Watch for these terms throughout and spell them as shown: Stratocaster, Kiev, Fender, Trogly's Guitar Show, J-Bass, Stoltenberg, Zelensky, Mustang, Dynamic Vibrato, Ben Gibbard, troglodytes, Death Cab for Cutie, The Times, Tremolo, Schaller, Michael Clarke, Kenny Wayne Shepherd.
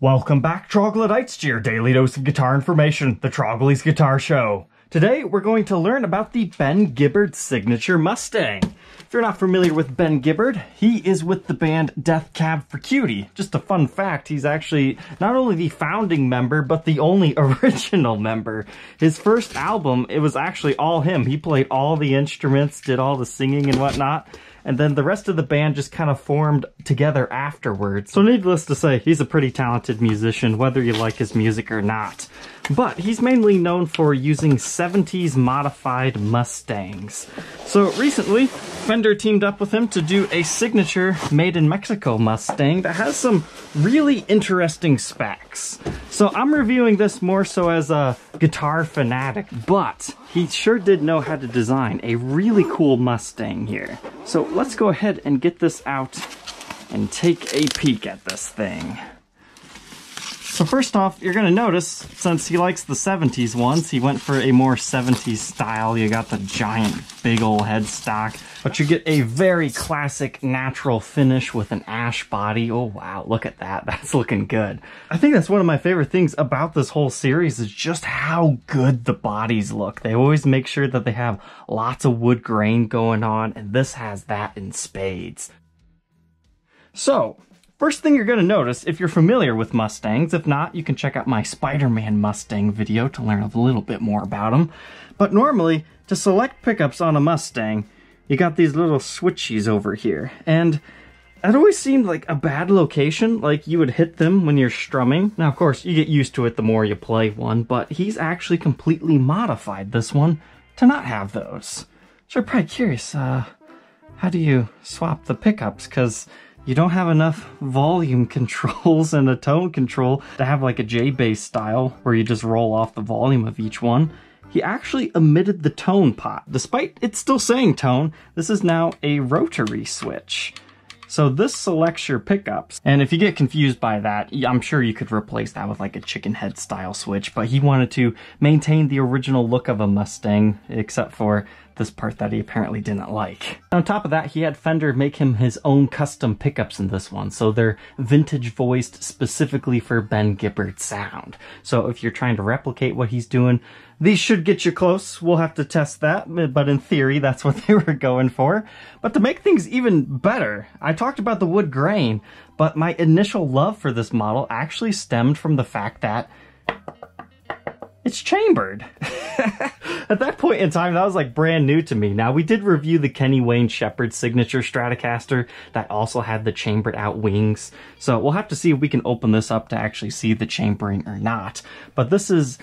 Welcome back, troglodytes, to your daily dose of guitar information, the Trogly's Guitar Show. Today, we're going to learn about the Ben Gibbard signature Mustang. If you're not familiar with Ben Gibbard, he is with the band Death Cab for Cutie. Just a fun fact, he's actually not only the founding member, but the only original member. His first album, it was actually all him. He played all the instruments, did all the singing and whatnot, and then the rest of the band just kind of formed together afterwards. So needless to say, he's a pretty talented musician, whether you like his music or not. But he's mainly known for using 70s modified Mustangs. So recently, Fender teamed up with him to do a signature made in Mexico Mustang that has some really interesting specs. So I'm reviewing this more so as a guitar fanatic, but he sure did know how to design a really cool Mustang here. So let's go ahead and get this out and take a peek at this thing. So first off, you're going to notice, since he likes the 70s ones, he went for a more 70s style. You got the giant big old headstock, but you get a very classic natural finish with an ash body. Oh wow, look at that. That's looking good. I think that's one of my favorite things about this whole series is just how good the bodies look. They always make sure that they have lots of wood grain going on, and this has that in spades. So, first thing you're going to notice, if you're familiar with Mustangs, if not, you can check out my Spider-Man Mustang video to learn a little bit more about them. But normally, to select pickups on a Mustang, you got these little switchies over here. And it always seemed like a bad location, like you would hit them when you're strumming. Now, of course, you get used to it the more you play one, but he's actually completely modified this one to not have those. So you're probably curious, how do you swap the pickups? Because you don't have enough volume controls and a tone control to have like a J-Bass style where you just roll off the volume of each one. He actually omitted the tone pot. Despite it still saying tone, this is now a rotary switch. So this selects your pickups. And if you get confused by that, I'm sure you could replace that with like a chicken head style switch, but he wanted to maintain the original look of a Mustang, except for this part that he apparently didn't like. On top of that, he had Fender make him his own custom pickups in this one, so they're vintage voiced specifically for Ben Gibbard's sound. So if you're trying to replicate what he's doing, these should get you close. We'll have to test that, but in theory, that's what they were going for. But to make things even better, I talked about the wood grain, but my initial love for this model actually stemmed from the fact that it's chambered. At that point in time, that was like brand new to me. Now, we did review the Kenny Wayne Shepherd signature Stratocaster that also had the chambered out wings. So we'll have to see if we can open this up to actually see the chambering or not. But this is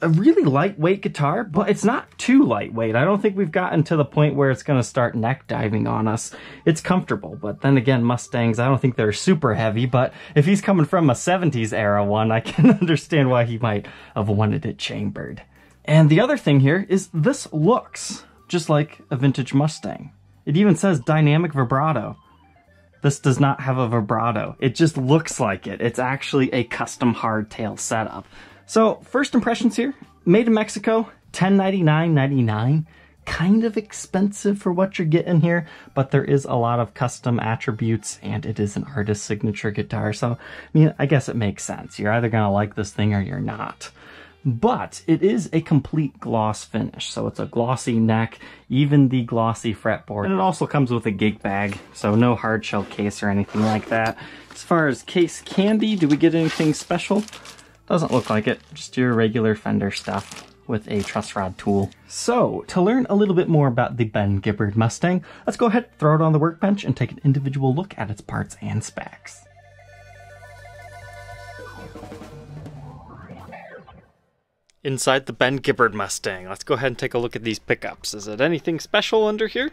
a really lightweight guitar, but it's not too lightweight. I don't think we've gotten to the point where it's going to start neck diving on us. It's comfortable, but then again, Mustangs, I don't think they're super heavy, but if he's coming from a 70s era one, I can understand why he might have wanted it chambered. And the other thing here is this looks just like a vintage Mustang. It even says Dynamic Vibrato. This does not have a vibrato. It just looks like it. It's actually a custom hardtail setup. So, first impressions here, made in Mexico, $1099.99, kind of expensive for what you're getting here, but there is a lot of custom attributes and it is an artist signature guitar, so I mean, I guess it makes sense. You're either gonna like this thing or you're not. But it is a complete gloss finish, so it's a glossy neck, even the glossy fretboard, and it also comes with a gig bag, so no hard shell case or anything like that. As far as case candy, do we get anything special? Doesn't look like it, just your regular Fender stuff with a truss rod tool. So, to learn a little bit more about the Ben Gibbard Mustang, let's go ahead, throw it on the workbench, and take an individual look at its parts and specs. Inside the Ben Gibbard Mustang, let's go ahead and take a look at these pickups. Is it anything special under here?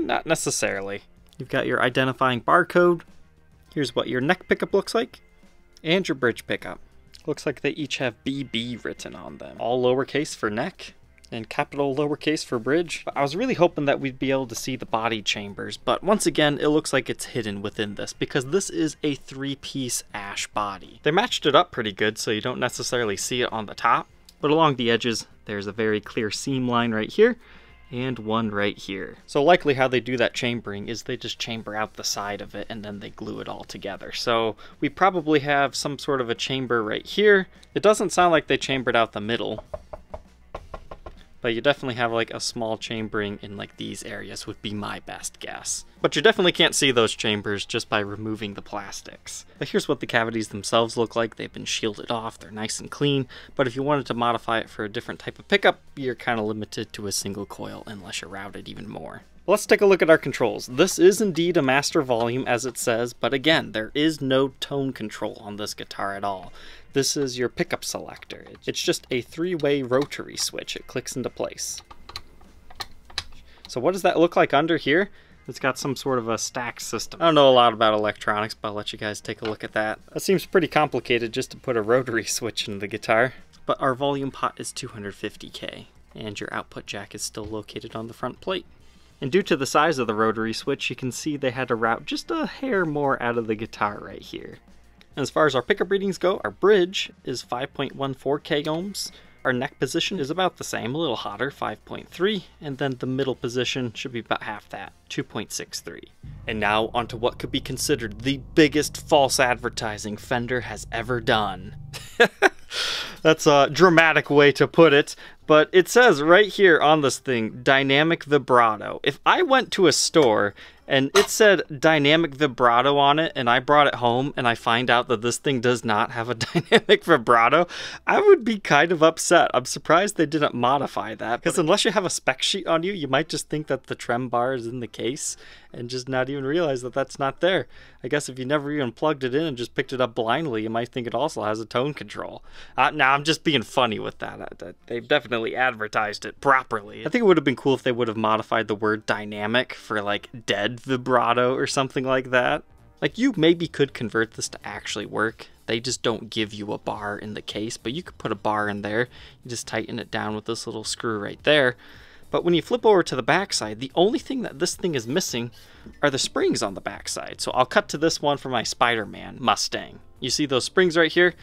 Not necessarily. You've got your identifying barcode, here's what your neck pickup looks like, and your bridge pickup. Looks like they each have BB written on them. All lowercase for neck and capital lowercase for bridge. I was really hoping that we'd be able to see the body chambers, but once again, it looks like it's hidden within this because this is a three-piece ash body. They matched it up pretty good, so you don't necessarily see it on the top, but along the edges, there's a very clear seam line right here and one right here. So likely how they do that chambering is they just chamber out the side of it and then they glue it all together. So we probably have some sort of a chamber right here. It doesn't sound like they chambered out the middle, but you definitely have like a small chambering in like these areas would be my best guess. But you definitely can't see those chambers just by removing the plastics. But here's what the cavities themselves look like. They've been shielded off, they're nice and clean, but if you wanted to modify it for a different type of pickup, you're kind of limited to a single coil unless you route it even more. Let's take a look at our controls. This is indeed a master volume as it says, but again, there is no tone control on this guitar at all. This is your pickup selector. It's just a three-way rotary switch. It clicks into place. So what does that look like under here? It's got some sort of a stack system. I don't know a lot about electronics, but I'll let you guys take a look at that. That seems pretty complicated just to put a rotary switch in the guitar. But our volume pot is 250K, and your output jack is still located on the front plate. And due to the size of the rotary switch, you can see they had to route just a hair more out of the guitar right here. As far as our pickup readings go, our bridge is 5.14k ohms. Our neck position is about the same, a little hotter, 5.3, and then the middle position should be about half that, 2.63. And now onto what could be considered the biggest false advertising Fender has ever done. That's a dramatic way to put it, but it says right here on this thing, Dynamic Vibrato. If I went to a store and it said Dynamic Vibrato on it and I brought it home and I find out that this thing does not have a Dynamic Vibrato, I would be kind of upset. I'm surprised they didn't modify that, because unless you have a spec sheet on you, you might just think that the trem bar is in the case and just not even realize that that's not there. I guess if you never even plugged it in and just picked it up blindly, you might think it also has a tone control. Nah, I'm just being funny with that. They've definitely advertised it properly. I think it would have been cool if they would have modified the word dynamic for like dead vibrato or something like that. Like, you maybe could convert this to actually work. They just don't give you a bar in the case, but you could put a bar in there. You just tighten it down with this little screw right there. But when you flip over to the backside, the only thing that this thing is missing are the springs on the backside. So I'll cut to this one for my Spider-Man Mustang. You see those springs right here?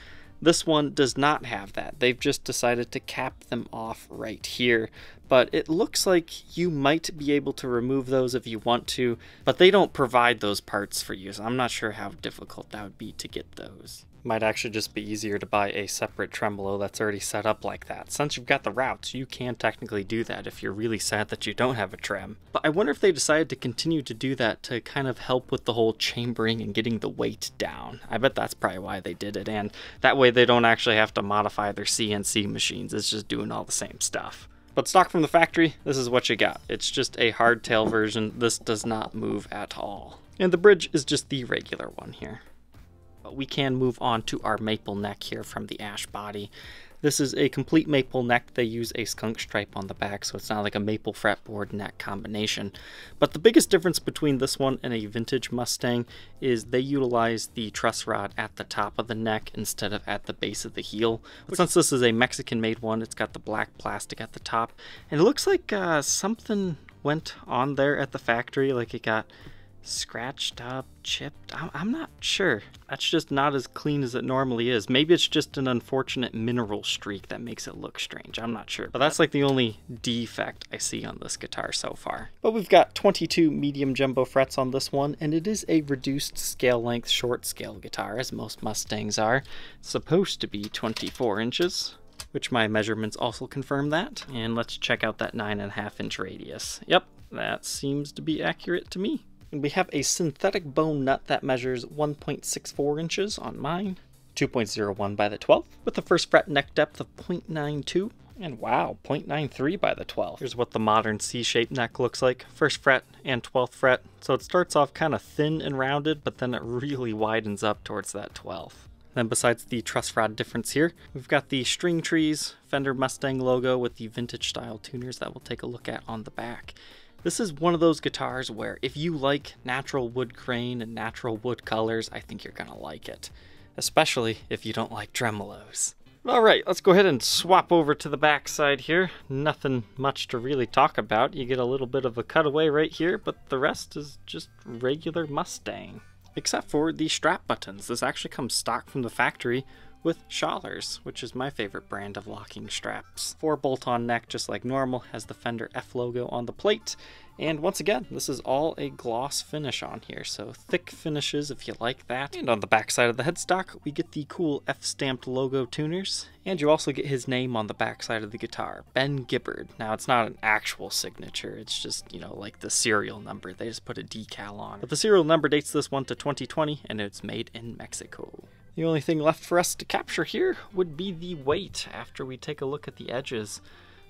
This one does not have that. They've just decided to cap them off right here. But it looks like you might be able to remove those if you want to, but they don't provide those parts for you, so I'm not sure how difficult that would be to get those. Might actually just be easier to buy a separate tremolo that's already set up like that. Since you've got the routes, you can technically do that if you're really sad that you don't have a trem. But I wonder if they decided to continue to do that to kind of help with the whole chambering and getting the weight down. I bet that's probably why they did it, and that way they don't actually have to modify their CNC machines. It's just doing all the same stuff. But stock from the factory, this is what you got. It's just a hardtail version. This does not move at all. And the bridge is just the regular one here. But we can move on to our maple neck here from the ash body. This is a complete maple neck. They use a skunk stripe on the back, so it's not like a maple fretboard neck combination. But the biggest difference between this one and a vintage Mustang is they utilize the truss rod at the top of the neck instead of at the base of the heel. But since this is a Mexican-made one, it's got the black plastic at the top. And it looks like something went on there at the factory, like it got scratched up, chipped. I'm not sure. That's just not as clean as it normally is. Maybe it's just an unfortunate mineral streak that makes it look strange. I'm not sure. But that's like the only defect I see on this guitar so far. But we've got 22 medium jumbo frets on this one, and it is a reduced scale length short scale guitar, as most Mustangs are. It's supposed to be 24 inches. Which my measurements also confirm that. And let's check out that 9.5 inch radius. Yep, that seems to be accurate to me. And we have a synthetic bone nut that measures 1.64 inches on mine, 2.01 by the 12th, with the first fret neck depth of 0.92, and wow, 0.93 by the 12th. Here's what the modern C-shaped neck looks like, first fret and 12th fret. So it starts off kind of thin and rounded, but then it really widens up towards that 12th. Then besides the truss rod difference here, we've got the string trees, Fender Mustang logo with the vintage style tuners that we'll take a look at on the back. This is one of those guitars where if you like natural wood grain and natural wood colors, I think you're gonna like it, especially if you don't like tremolos. All right, let's go ahead and swap over to the back side here. Nothing much to really talk about. You get a little bit of a cutaway right here, but the rest is just regular Mustang, except for the strap buttons. This actually comes stock from the factory with Schallers, which is my favorite brand of locking straps. Four bolt-on neck, just like normal, has the Fender F logo on the plate. And once again, this is all a gloss finish on here, so thick finishes if you like that. And on the back side of the headstock, we get the cool F-stamped logo tuners, and you also get his name on the back side of the guitar, Ben Gibbard. Now, it's not an actual signature, it's just, you know, like the serial number. They just put a decal on. But the serial number dates this one to 2020, and it's made in Mexico. The only thing left for us to capture here would be the weight after we take a look at the edges.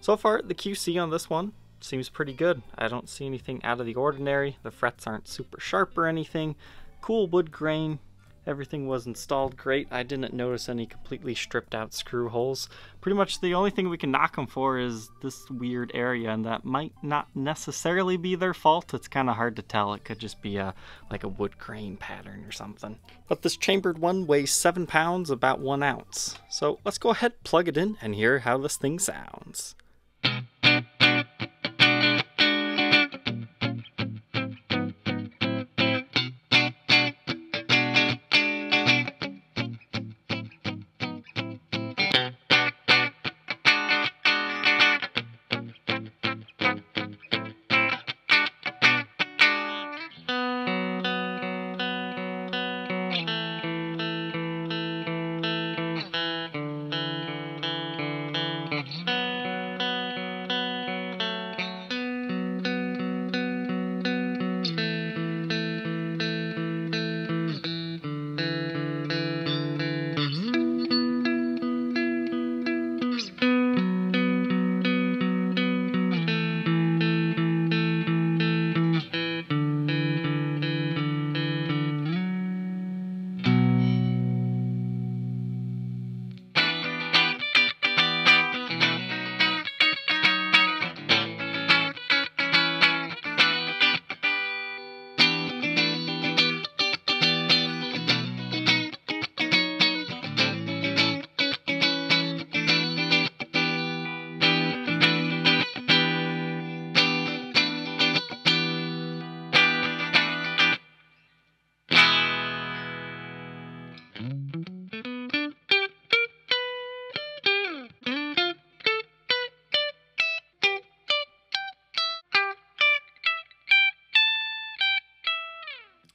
So far, the QC on this one seems pretty good. I don't see anything out of the ordinary. The frets aren't super sharp or anything. Cool wood grain. Everything was installed great. I didn't notice any completely stripped out screw holes. Pretty much the only thing we can knock them for is this weird area, and that might not necessarily be their fault. It's kind of hard to tell. It could just be like a wood grain pattern or something. But this chambered one weighs 7 pounds, about 1 ounce. So let's go ahead, plug it in, and hear how this thing sounds.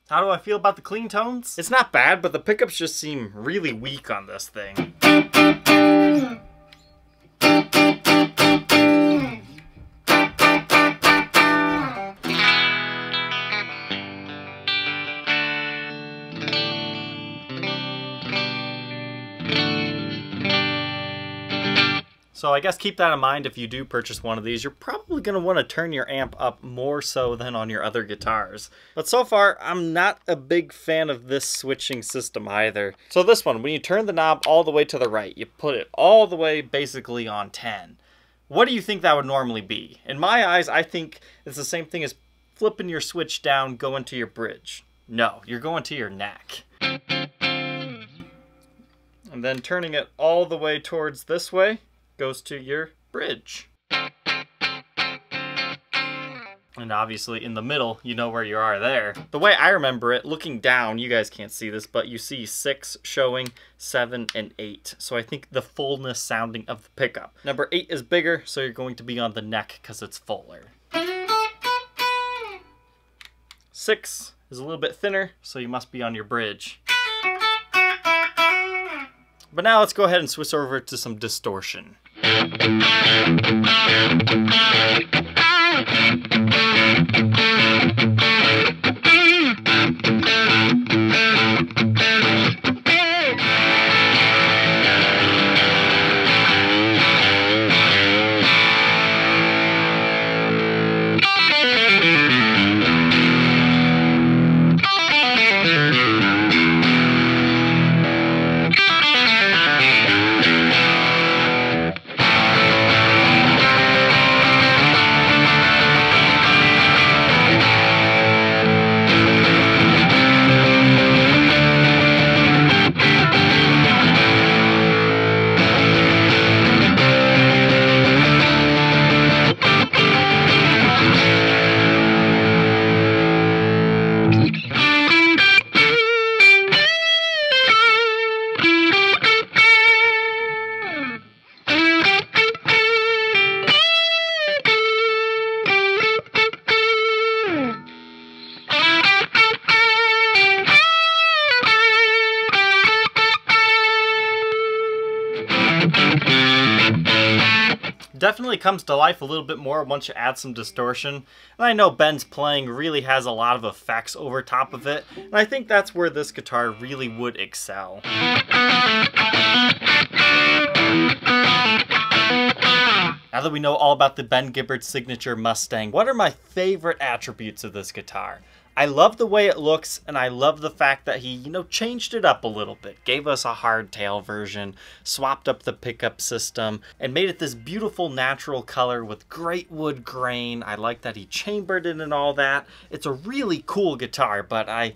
How do I feel about the clean tones? It's not bad, but the pickups just seem really weak on this thing. So I guess keep that in mind if you do purchase one of these. You're probably going to want to turn your amp up more so than on your other guitars. But so far, I'm not a big fan of this switching system either. So this one, when you turn the knob all the way to the right, you put it all the way basically on 10. What do you think that would normally be? In my eyes, I think it's the same thing as flipping your switch down, going to your bridge. No, you're going to your neck. And then turning it all the way towards this way goes to your bridge. And obviously in the middle, you know where you are there. The way I remember it, looking down, you guys can't see this, but you see 6 showing, 7 and 8. So I think the fullness sounding of the pickup. Number 8 is bigger, so you're going to be on the neck because it's fuller. 6 is a little bit thinner, so you must be on your bridge. But now let's go ahead and switch over to some distortion. Definitely comes to life a little bit more once you add some distortion. And I know Ben's playing really has a lot of effects over top of it, and I think that's where this guitar really would excel. Now that we know all about the Ben Gibbard signature Mustang, what are my favorite attributes of this guitar? I love the way it looks, and I love the fact that he, you know, changed it up a little bit. Gave us a hardtail version, swapped up the pickup system, and made it this beautiful natural color with great wood grain. I like that he chambered it and all that. It's a really cool guitar, but I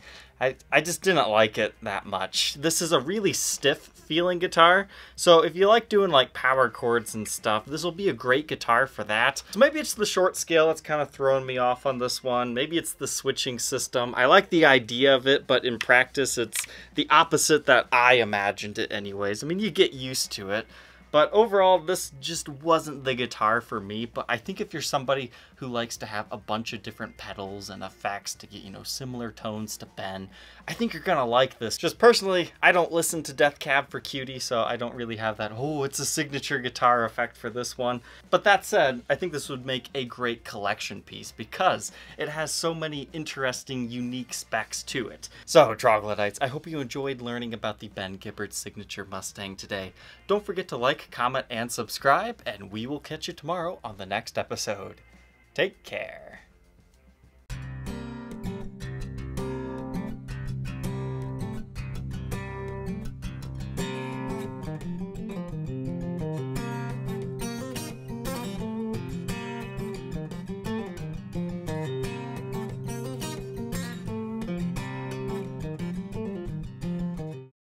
just didn't like it that much. This is a really stiff feeling guitar, so if you like doing like power chords and stuff, this will be a great guitar for that. So maybe it's the short scale that's kind of throwing me off on this one. Maybe it's the switching system. I like the idea of it, but in practice it's the opposite that I imagined it anyways. I mean, you get used to it. But overall, this just wasn't the guitar for me, but I think if you're somebody who likes to have a bunch of different pedals and effects to get, you know, similar tones to Ben, I think you're gonna like this. Just personally, I don't listen to Death Cab for Cutie, so I don't really have that, oh, it's a signature guitar effect for this one. But that said, I think this would make a great collection piece because it has so many interesting, unique specs to it. So, troglodytes, I hope you enjoyed learning about the Ben Gibbard signature Mustang today. Don't forget to like, comment, and subscribe, and we will catch you tomorrow on the next episode. Take care.